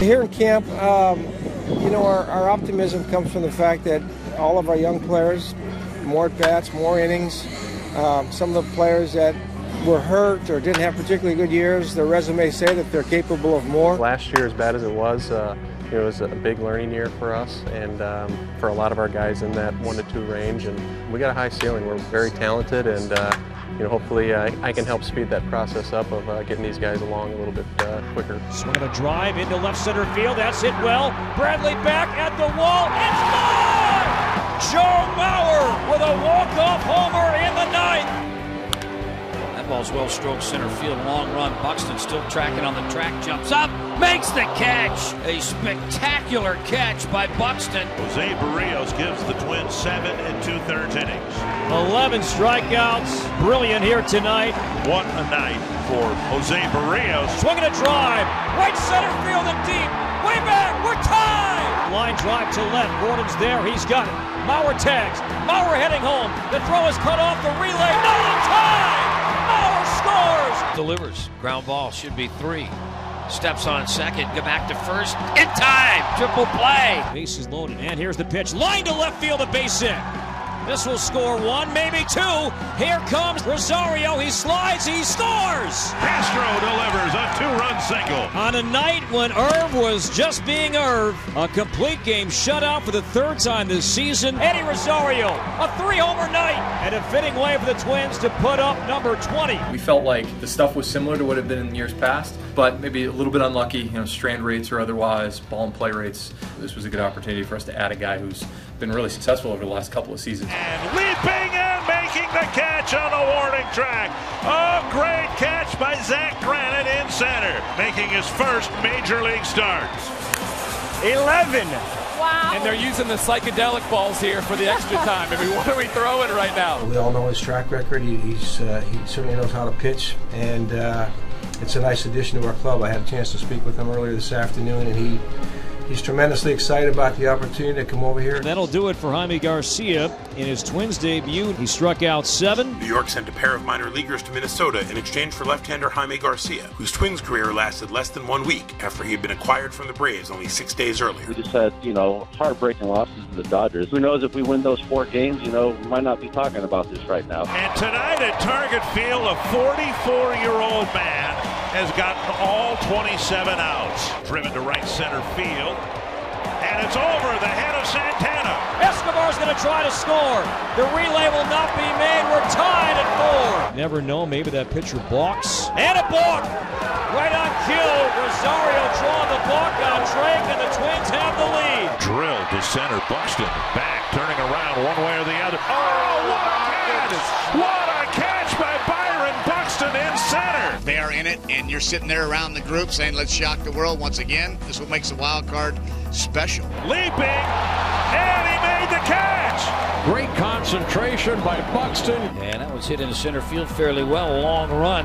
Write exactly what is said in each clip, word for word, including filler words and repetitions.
Here in camp, um, you know, our, our optimism comes from the fact that all of our young players, more at-bats, more innings, um, some of the players that were hurt or didn't have particularly good years, their resumes say that they're capable of more. Last year, as bad as it was, uh, it was a big learning year for us and um, for a lot of our guys in that one to two range, and we got a high ceiling. We're very talented, and uh, you know, hopefully uh, I can help speed that process up of uh, getting these guys along a little bit uh, quicker. Swing and a drive into left center field. That's hit well. Bradley back at the wall. It's gone! Joe Mauer with a walk-off homer in the ninth. That ball's well stroked center field. Long run. Buxton still tracking on the track. Jumps up. Makes the catch. A spectacular catch by Buxton. Jose Barrios gives the Twins seven and two-thirds innings. eleven strikeouts. Brilliant here tonight. What a night for Jose Barrios. Swinging a drive. Right center field and deep. Way back. We're tied. Line drive to left. Gordon's there. He's got it. Mauer tags. Mauer heading home. The throw is cut off. The relay. No tie. Mauer scores. Delivers. Ground ball. Should be three. Steps on second, go back to first, in time, triple play. Base is loaded, and here's the pitch. Line to left field, a base hit. This will score one, maybe two. Here comes Rosario, he slides, he scores! Castro delivers a two-run single. On a night when Irv was just being Irv, a complete game shutout for the third time this season. Eddie Rosario, a three-homer night, and a fitting way for the Twins to put up number twenty. We felt like the stuff was similar to what it had been in years past, but maybe a little bit unlucky, you know, strand rates or otherwise, ball and play rates. This was a good opportunity for us to add a guy who's been really successful over the last couple of seasons. And leaping and making the catch on a warning track. A great catch by Zach Granite in center, making his first major league start. eleven. Wow. And they're using the psychedelic balls here for the extra time. I mean, what are we throwing right now? We all know his track record. He, he's, uh, he certainly knows how to pitch, and uh, it's a nice addition to our club. I had a chance to speak with him earlier this afternoon, and he he's tremendously excited about the opportunity to come over here. And that'll do it for Jaime Garcia in his Twins debut. He struck out seven. New York sent a pair of minor leaguers to Minnesota in exchange for left-hander Jaime Garcia, whose Twins career lasted less than one week after he had been acquired from the Braves only six days earlier. We just had, you know, heartbreaking losses to the Dodgers. Who knows, if we win those four games, you know, we might not be talking about this right now. And tonight at Target Field, a forty-four-year-old man has gotten all twenty-seven outs. Driven to right center field. And it's over the head of Santana. Escobar's going to try to score. The relay will not be made. We're tied at four. Never know. Maybe that pitcher balks. And a balk. Right on cue. Rosario drawing the balk on Drake, and the Twins have the lead. Drill to center. Buxton back, turning around one way or the other. Oh, what a catch! What a catch by Byron Buxton in center. They are in it, and you're sitting there around the group saying, let's shock the world once again. This is what makes a wild card special. Leaping, and he made the catch. Great concentration by Buxton. And that was hit in the center field fairly well. Long run,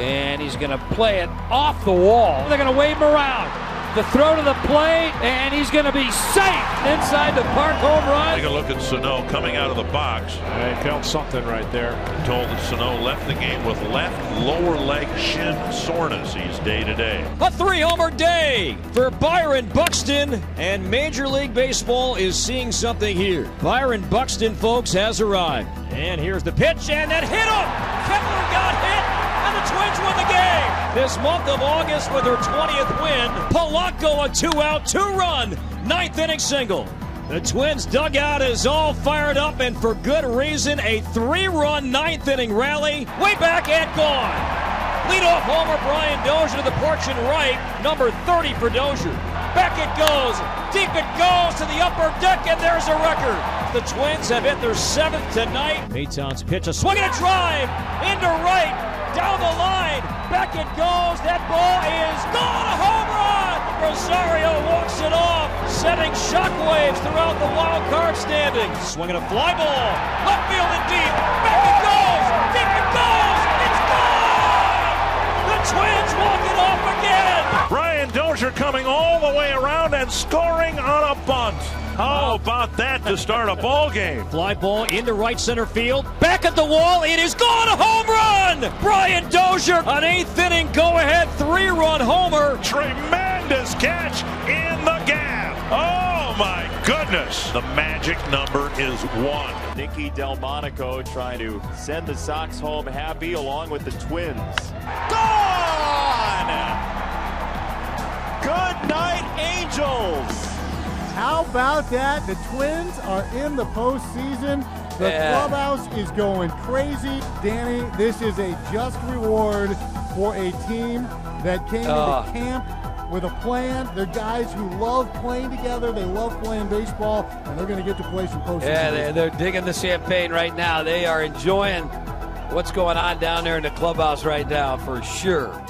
and he's going to play it off the wall. They're going to wave him around. The throw to the plate, and he's going to be safe inside the park home run. Take a look at Sano coming out of the box. I felt something right there. I'm told that Sano left the game with left lower leg shin soreness. He's day to day. A three-homer day for Byron Buxton, and Major League Baseball is seeing something here. Byron Buxton, folks, has arrived. And here's the pitch, and that hit him. Kepler got hit. The Twins win the game. This month of August with her twentieth win. Polanco a two-out, two-run, ninth inning single. The Twins dugout is all fired up, and for good reason. A three-run ninth inning rally. Way back and gone. Leadoff homer Brian Dozier to the porch and right. Number thirty for Dozier. Back it goes. Deep it goes to the upper deck, and there's a record. The Twins have hit their seventh tonight. Maytown's pitch, a swing and a drive into right. Down the line, back it goes, that ball is gone, a home run! Rosario walks it off, setting shockwaves throughout the wild card standings. Swinging a fly ball, left field and deep, back it goes, deep it goes, it's gone! The Twins walk it off again! Brian Dozier coming all the way around and scoring on a bunt. How about that to start a ball game? Fly ball into right center field. Back at the wall. It is gone. A home run. Brian Dozier, an eighth inning go-ahead three-run homer. Tremendous catch. Yes, the magic number is one. Nikki Delmonico trying to send the Sox home happy along with the Twins. Gone! Good night, Angels! How about that? The Twins are in the postseason. The yeah. clubhouse is going crazy. Danny, this is a just reward for a team that came uh. into camp with a plan. They're guys who love playing together. They love playing baseball, and they're going to get to play some postseason. Yeah, they're, they're digging the champagne right now. They are enjoying what's going on down there in the clubhouse right now for sure.